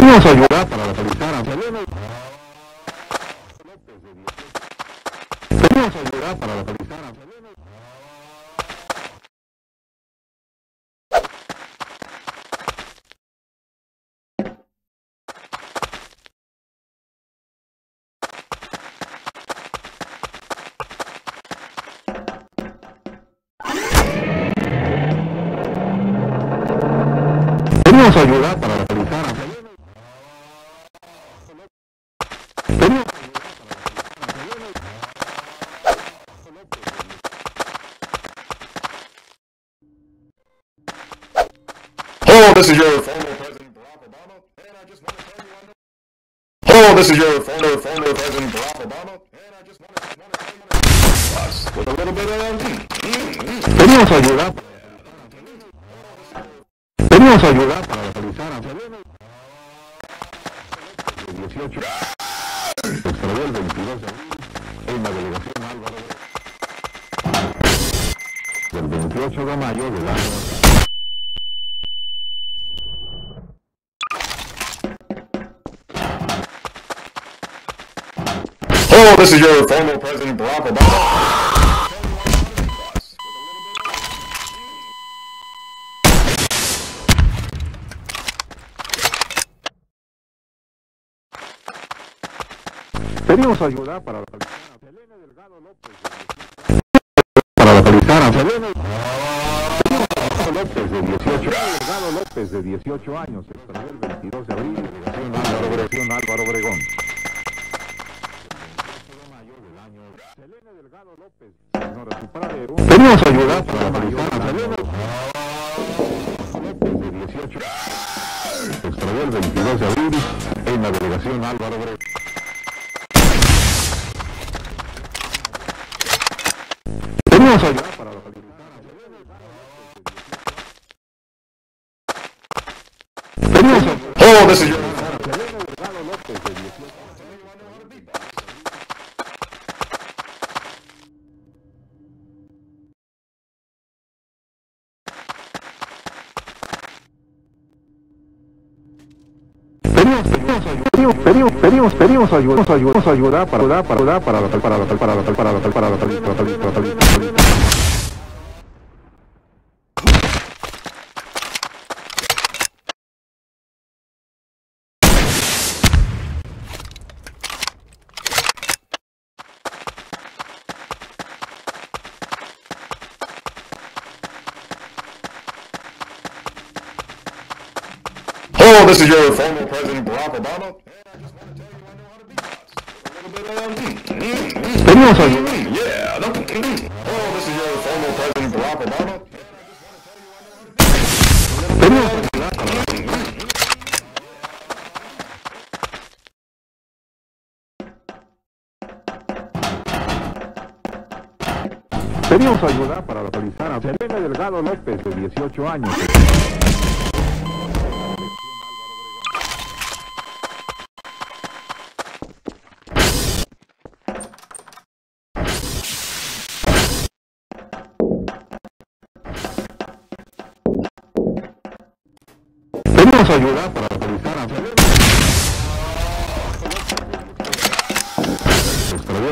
Pedimos ayuda para localizar a Selene López de 18. Pedimos ayuda para localizar a Selene ayuda para localizar a Selene. Pedimos ayuda para localizar a Selene. Hello, this is your former President Barack Obama, and I just want to tell you I know. Hello, this is your former President Barack Obama, and I just want to tell you I know. Us with a little bit of LD. Pedimos ayuda para ayudar para localizar a Selene de 18 extravió el 22 de abril en la delegación Álvaro del 28 de mayo del año. Hello, this is your former President Barack Obama. Pedimos ayuda para localizar a Selene Delgado López. Para localizar a Selene Delgado López de 18 años, extravió el 22 de abril, delegación Álvaro Obregón. Selene Delgado López no recuperará. Pedimos ayuda para localizar a Selene López de 18 años, extravió el 22 de abril en la delegación Álvaro Obregón. Pedimos ayuda para localizar a Selene Delgado López de 18. Pedimos ayuda para this is your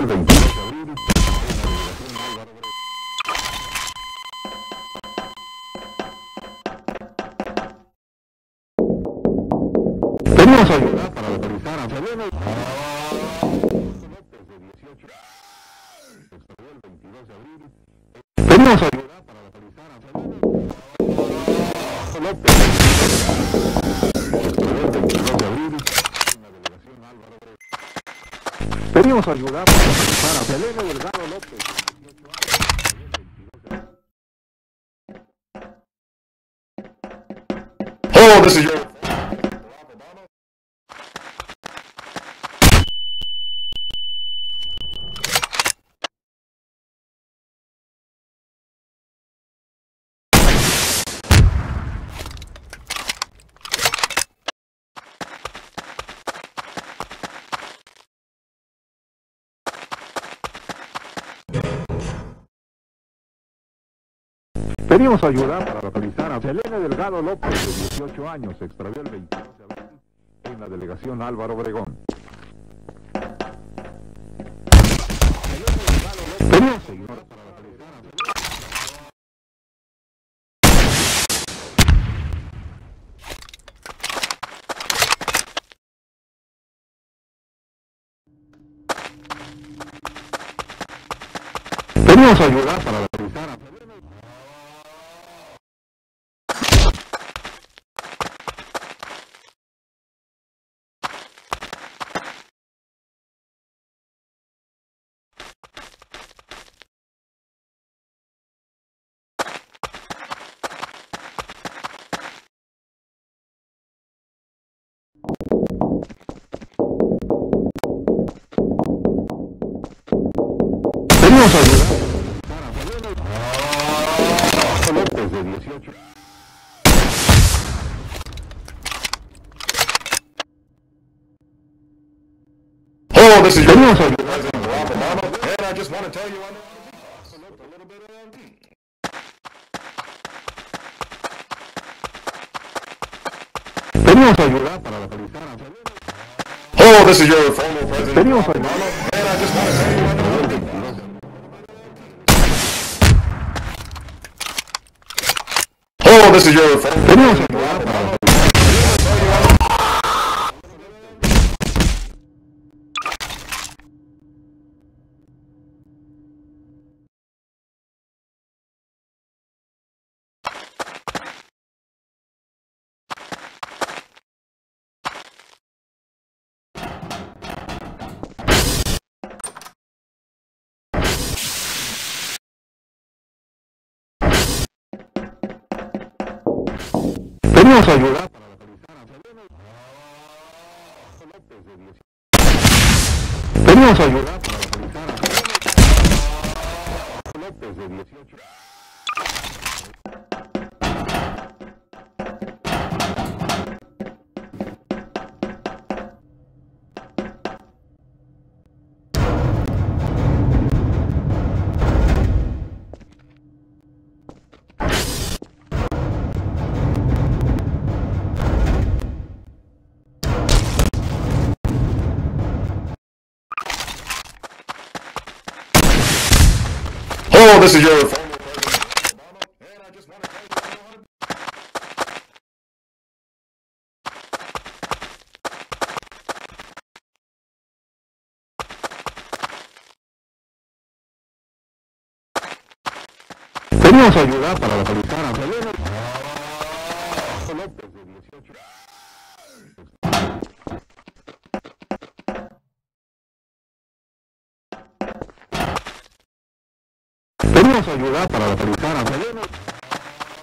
former President Barack Obama, and I just want to tell you I know how to beat us. A little bit of Hello, this is your former President Barack Obama, and I just want to tell you I know how to beat us. A little bit of Pedimos ayuda para localizar a Selene Delgado López de 18 años. Ayuda para localizar a Selene se extravió el 22 de abril en la delegación Álvaro Obregón. Pedimos ayuda para localizar a Selene López de 18 se extravió el 22 de abril. Pedimos ayuda para localizar a Selene López. Pedimos ayuda para localizar a Selene Delgado López. Hello, this is your Pedimos ayuda para localizar a Selene Delgado López de 18 años, extravió el 22 de abril en en la delegación Álvaro Obregón. Vamos a ayudar para localizar a... Vamos a ayudar. De 18. Hello, this is your President Barack Obama, and I just want to tell you I know a little bit of Hello, this is your former President Barack Obama, and I just want to tell you I know a little bit about This is your phone. Vamos a ayudar para localizar a López de 18.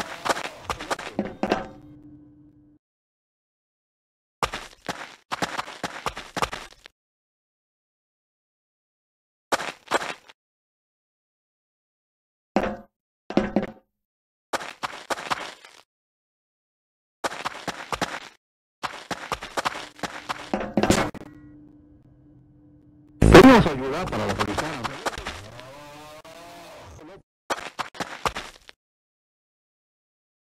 Hello, this is your former President Obama, and I just want to tell you Queremos ayudar para localizar a Selene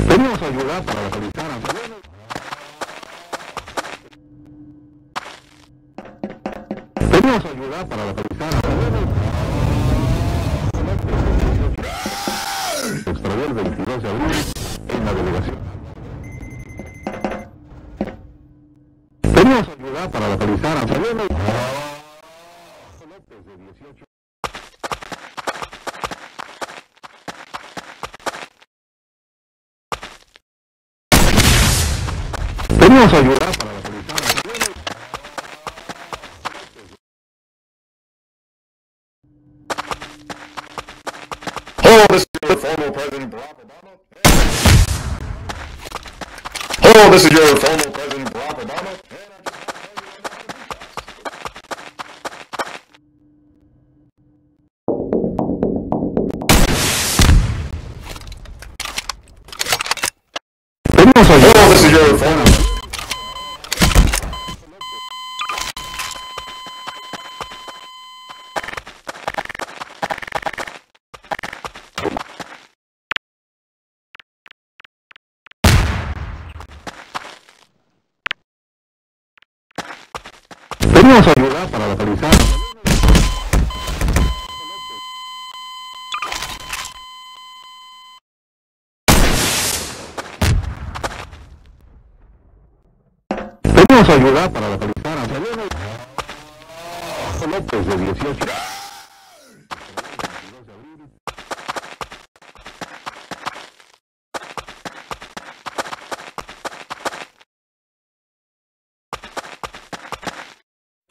López de 18. Vamos a ayudar para localizar a Selene. Vamos a ayudar para localizar a Selene. Vamos a ayudar para localizar a Selene. Vamos a ayudar para localizar a Selene. Se extravió el 22 de abril en la delegación. Vamos a ayudar para localizar a Selene. López de 18. Vamos a ayudar para localizar a Selene. Hello, this is your former President Barack Obama. Hello, this is your former President Barack Obama. Hello, this is your former. responsabilidad para localizar. Tenemos ayuda para localizar a Selene López de 18.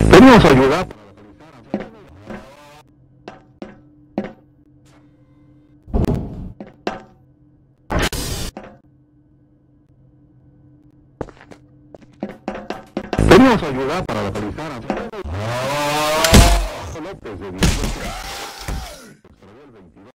Tenemos ayuda. Tenemos ayuda para localizar a Álvaro Obregón de 18.